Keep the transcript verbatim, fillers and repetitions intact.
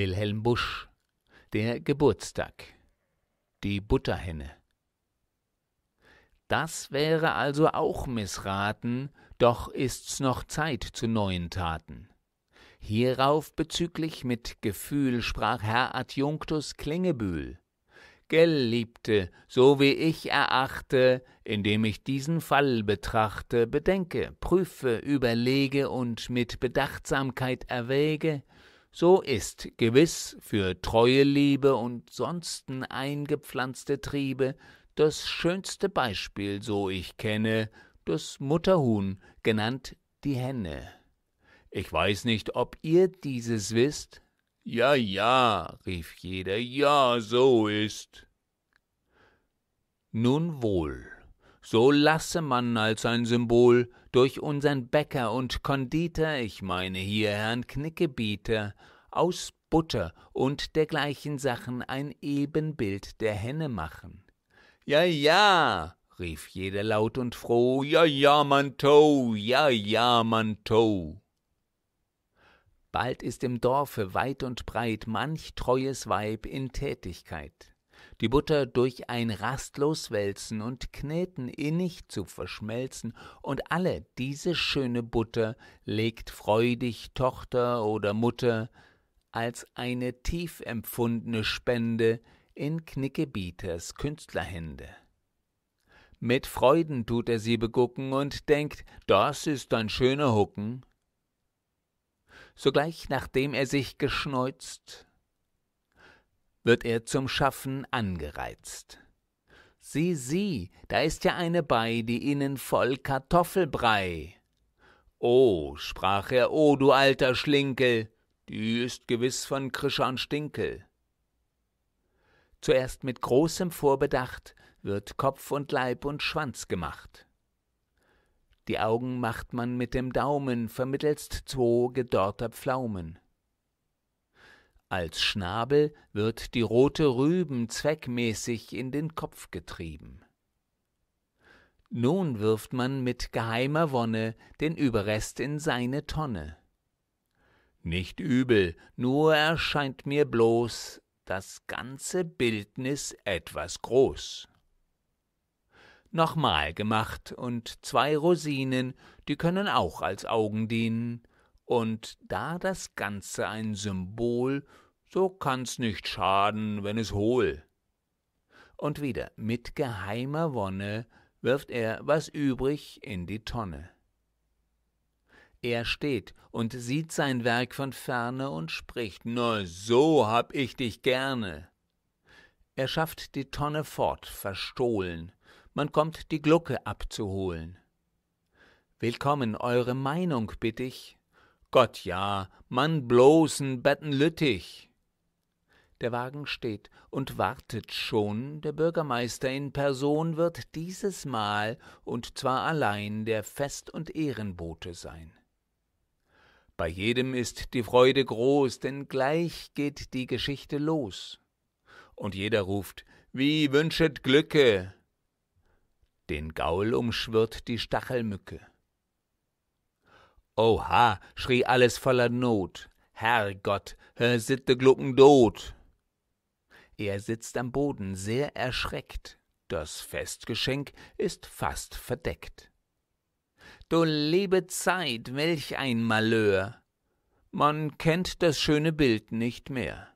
Wilhelm Busch, Der Geburtstag, Die Butterhenne. Das wäre also auch mißraten, doch ist's noch Zeit zu neuen Taten. Hierauf bezüglich mit Gefühl sprach Herr Adjunctus Klingebühl: Geliebte, so wie ich erachte, indem ich diesen Fall betrachte, bedenke, prüfe, überlege und mit Bedachtsamkeit erwäge, so ist gewiss für treue Liebe und sonsten eingepflanzte Triebe das schönste Beispiel, so ich kenne, das Mutterhuhn, genannt die Henne. Ich weiß nicht, ob ihr dieses wisst. Ja, ja, rief jeder, ja, so ist. Nun wohl, so lasse man als ein Symbol durch unsern Bäcker und Konditor, ich meine hier Herrn Knickebieter, aus Butter und dergleichen Sachen ein Ebenbild der Henne machen. Ja, ja, rief jeder laut und froh, ja, ja, Manto, ja, ja, Manto. Bald ist im Dorfe weit und breit manch treues Weib in Tätigkeit, die Butter durch ein rastlos Wälzen und Kneten innig zu verschmelzen, und alle diese schöne Butter legt freudig Tochter oder Mutter als eine tief empfundene Spende in Knickebieters Künstlerhände. Mit Freuden tut er sie begucken und denkt, das ist ein schöner Hucken. Sogleich, nachdem er sich geschneuzt, wird er zum Schaffen angereizt. Sieh, sieh, da ist ja eine bei, die innen voll Kartoffelbrei. Oh, sprach er, oh, du alter Schlinkel, die ist gewiss von Krischan Stinkel. Zuerst mit großem Vorbedacht wird Kopf und Leib und Schwanz gemacht. Die Augen macht man mit dem Daumen vermittelst zwo gedörrter Pflaumen. Als Schnabel wird die rote Rüben zweckmäßig in den Kopf getrieben. Nun wirft man mit geheimer Wonne den Überrest in seine Tonne. Nicht übel, nur erscheint mir bloß das ganze Bildnis etwas groß. Nochmal gemacht, und zwei Rosinen, die können auch als Augen dienen, und da das Ganze ein Symbol, so kann's nicht schaden, wenn es hohl. Und wieder mit geheimer Wonne wirft er, was übrig, in die Tonne. Er steht und sieht sein Werk von ferne und spricht, na, so hab ich dich gerne. Er schafft die Tonne fort, verstohlen, man kommt, die Glucke abzuholen. Willkommen, eure Meinung bitt ich. Gott ja, man bloßen Bettenlüttich. Der Wagen steht und wartet schon, der Bürgermeister in Person wird dieses Mal, und zwar allein, der Fest- und Ehrenbote sein. Bei jedem ist die Freude groß, denn gleich geht die Geschichte los. Und jeder ruft, wie wünschet Glücke! Den Gaul umschwirrt die Stachelmücke. Oha, schrie alles voller Not, Herrgott, hör sitte Glucken tot. Er sitzt am Boden, sehr erschreckt, das Festgeschenk ist fast verdeckt. Du liebe Zeit, welch ein Malheur, man kennt das schöne Bild nicht mehr.